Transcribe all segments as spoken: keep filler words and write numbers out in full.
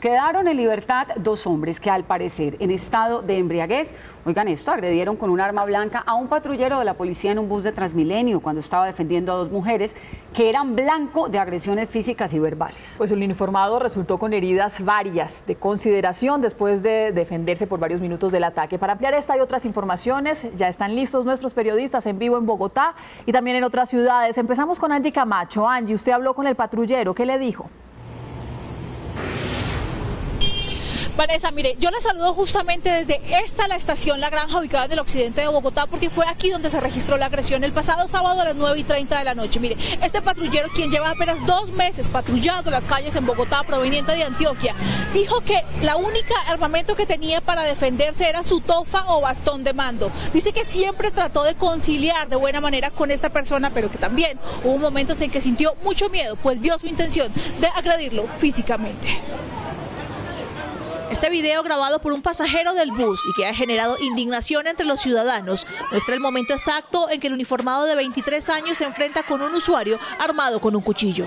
Quedaron en libertad dos hombres que al parecer en estado de embriaguez, oigan esto, agredieron con un arma blanca a un patrullero de la policía en un bus de Transmilenio cuando estaba defendiendo a dos mujeres que eran blanco de agresiones físicas y verbales. Pues el uniformado resultó con heridas varias de consideración después de defenderse por varios minutos del ataque. Para ampliar esta y otras informaciones ya están listos nuestros periodistas en vivo en Bogotá y también en otras ciudades. Empezamos con Angie Camacho. Angie, usted habló con el patrullero, ¿qué le dijo? Vanessa, mire, yo la saludo justamente desde esta, la estación La Granja, ubicada en el occidente de Bogotá, porque fue aquí donde se registró la agresión el pasado sábado a las nueve y treinta de la noche. Mire, este patrullero, quien lleva apenas dos meses patrullando las calles en Bogotá, proveniente de Antioquia, dijo que la única armamento que tenía para defenderse era su tofa o bastón de mando. Dice que siempre trató de conciliar de buena manera con esta persona, pero que también hubo momentos en que sintió mucho miedo, pues vio su intención de agredirlo físicamente. Este video grabado por un pasajero del bus y que ha generado indignación entre los ciudadanos muestra el momento exacto en que el uniformado de veintitrés años se enfrenta con un usuario armado con un cuchillo.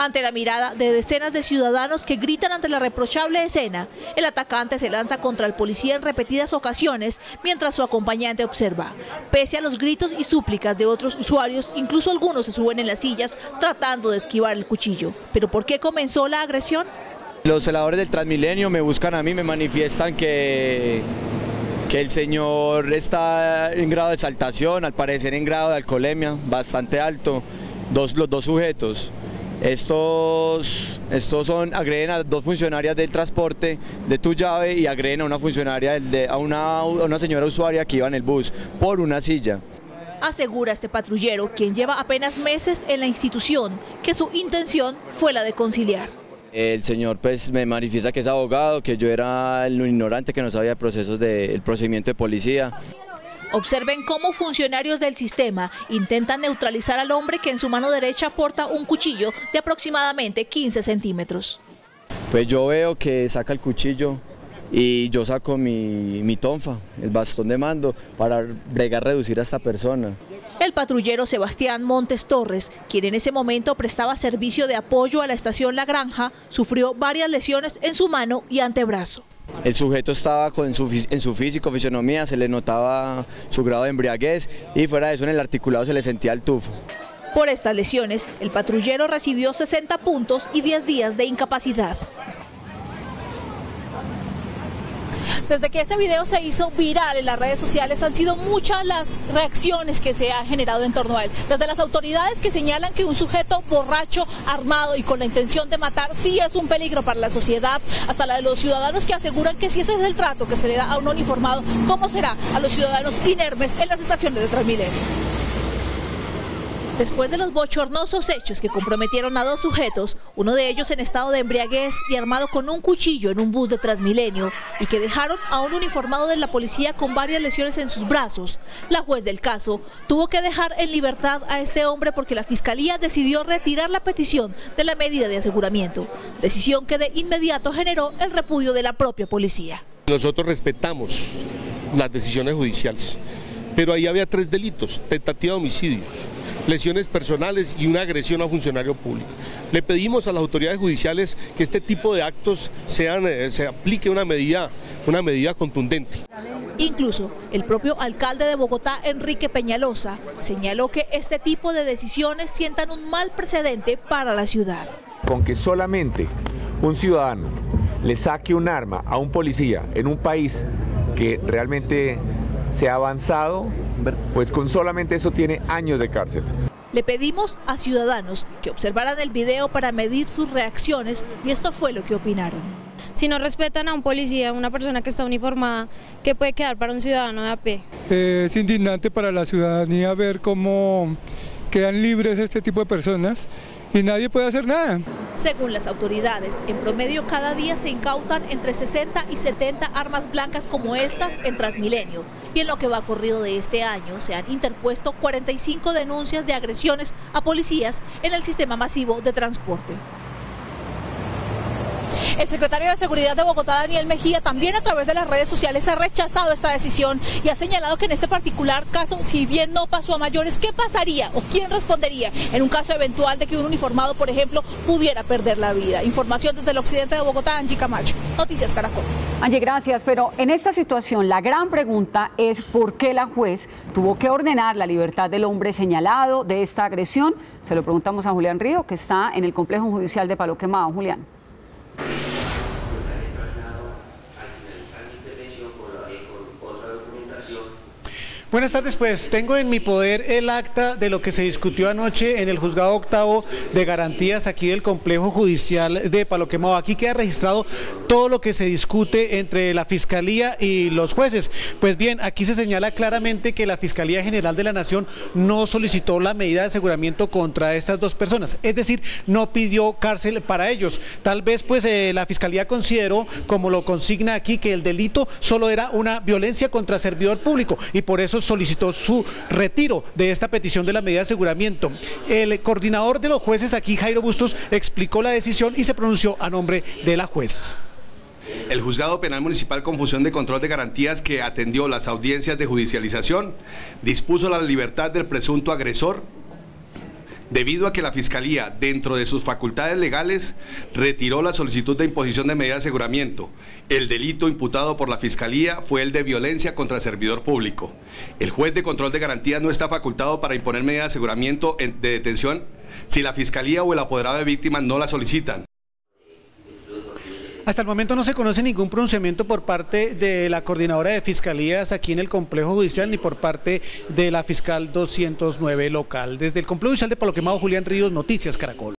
Ante la mirada de decenas de ciudadanos que gritan ante la reprochable escena, el atacante se lanza contra el policía en repetidas ocasiones mientras su acompañante observa. Pese a los gritos y súplicas de otros usuarios, incluso algunos se suben en las sillas tratando de esquivar el cuchillo. ¿Pero por qué comenzó la agresión? Los celadores del Transmilenio me buscan a mí, me manifiestan que, que el señor está en grado de exaltación, al parecer en grado de alcoholemia, bastante alto, dos, los dos sujetos. Estos, estos son, agreden a dos funcionarias del transporte de Tu Llave y agreden a una funcionaria, de, a, una, a una señora usuaria que iba en el bus por una silla. Asegura este patrullero, quien lleva apenas meses en la institución, que su intención fue la de conciliar. El señor pues me manifiesta que es abogado, que yo era el ignorante, que no sabía procesos de, el procedimiento de policía. Observen cómo funcionarios del sistema intentan neutralizar al hombre que en su mano derecha porta un cuchillo de aproximadamente quince centímetros. Pues yo veo que saca el cuchillo y yo saco mi, mi tonfa, el bastón de mando, para bregar reducir a esta persona. El patrullero Sebastián Montes Torres, quien en ese momento prestaba servicio de apoyo a la estación La Granja, sufrió varias lesiones en su mano y antebrazo. El sujeto estaba con su, en su físico, fisonomía, se le notaba su grado de embriaguez y fuera de eso en el articulado se le sentía el tufo. Por estas lesiones, el patrullero recibió sesenta puntos y diez días de incapacidad. Desde que este video se hizo viral en las redes sociales han sido muchas las reacciones que se han generado en torno a él. Desde las autoridades que señalan que un sujeto borracho, armado y con la intención de matar sí es un peligro para la sociedad, hasta la de los ciudadanos que aseguran que si ese es el trato que se le da a un uniformado, ¿cómo será a los ciudadanos inermes en las estaciones de Transmilenio? Después de los bochornosos hechos que comprometieron a dos sujetos, uno de ellos en estado de embriaguez y armado con un cuchillo en un bus de Transmilenio, y que dejaron a un uniformado de la policía con varias lesiones en sus brazos, la juez del caso tuvo que dejar en libertad a este hombre porque la Fiscalía decidió retirar la petición de la medida de aseguramiento, decisión que de inmediato generó el repudio de la propia policía. Nosotros respetamos las decisiones judiciales, pero ahí había tres delitos: tentativa de homicidio, lesiones personales y una agresión a un funcionario público. Le pedimos a las autoridades judiciales que este tipo de actos sean, se aplique una medida, una medida contundente. Incluso el propio alcalde de Bogotá, Enrique Peñalosa, señaló que este tipo de decisiones sientan un mal precedente para la ciudad. Con que solamente un ciudadano le saque un arma a un policía en un país que realmente se ha avanzado, pues con solamente eso tiene años de cárcel. Le pedimos a ciudadanos que observaran el video para medir sus reacciones y esto fue lo que opinaron. Si no respetan a un policía, a una persona que está uniformada, ¿qué puede quedar para un ciudadano de a pie? Eh, es indignante para la ciudadanía ver cómo quedan libres este tipo de personas y nadie puede hacer nada. Según las autoridades, en promedio cada día se incautan entre sesenta y setenta armas blancas como estas en Transmilenio. Y en lo que va corrido de este año se han interpuesto cuarenta y cinco denuncias de agresiones a policías en el sistema masivo de transporte. El secretario de Seguridad de Bogotá, Daniel Mejía, también a través de las redes sociales ha rechazado esta decisión y ha señalado que en este particular caso, si bien no pasó a mayores, ¿qué pasaría o quién respondería en un caso eventual de que un uniformado, por ejemplo, pudiera perder la vida? Información desde el occidente de Bogotá, Angie Camacho, Noticias Caracol. Angie, gracias, pero en esta situación la gran pregunta es por qué la juez tuvo que ordenar la libertad del hombre señalado de esta agresión. Se lo preguntamos a Julián Río, que está en el complejo judicial de Paloquemao. Julián. Buenas tardes, pues tengo en mi poder el acta de lo que se discutió anoche en el juzgado octavo de garantías aquí del complejo judicial de Paloquemao. Aquí queda registrado todo lo que se discute entre la fiscalía y los jueces. Pues bien, aquí se señala claramente que la Fiscalía General de la Nación no solicitó la medida de aseguramiento contra estas dos personas, es decir, no pidió cárcel para ellos. Tal vez pues eh, la fiscalía consideró, como lo consigna aquí, que el delito solo era una violencia contra servidor público y por eso solicitó su retiro de esta petición de la medida de aseguramiento. El coordinador de los jueces aquí, Jairo Bustos, explicó la decisión y se pronunció a nombre de la juez. El Juzgado Penal Municipal con función de control de garantías, que atendió las audiencias de judicialización, dispuso la libertad del presunto agresor debido a que la Fiscalía, dentro de sus facultades legales, retiró la solicitud de imposición de medida de aseguramiento. El delito imputado por la Fiscalía fue el de violencia contra servidor público. El juez de control de garantías no está facultado para imponer medida de aseguramiento de detención si la Fiscalía o el apoderado de víctimas no la solicitan. Hasta el momento no se conoce ningún pronunciamiento por parte de la coordinadora de fiscalías aquí en el complejo judicial ni por parte de la fiscal doscientos nueve local. Desde el complejo judicial de Paloquemao, Julián Ríos, Noticias Caracol.